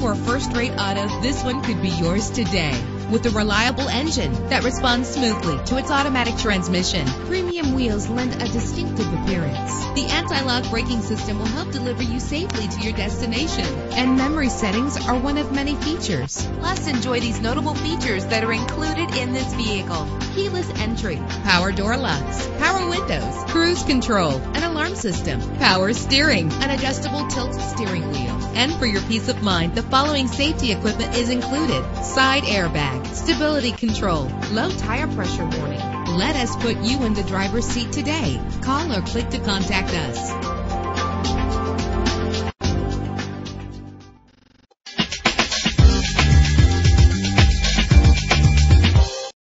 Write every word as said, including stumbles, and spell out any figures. for first-rate autos, this one could be yours today. With a reliable engine that responds smoothly to its automatic transmission, premium wheels lend a distinctive appearance. The anti-lock braking system will help deliver you safely to your destination. And memory settings are one of many features. Plus, enjoy these notable features that are included in this vehicle: keyless entry, power door locks, power windows, cruise control, an alarm system, power steering, an adjustable tilt steering wheel. And for your peace of mind, the following safety equipment is included: side airbag, stability control, low tire pressure warning. Let us put you in the driver's seat today. Call or click to contact us.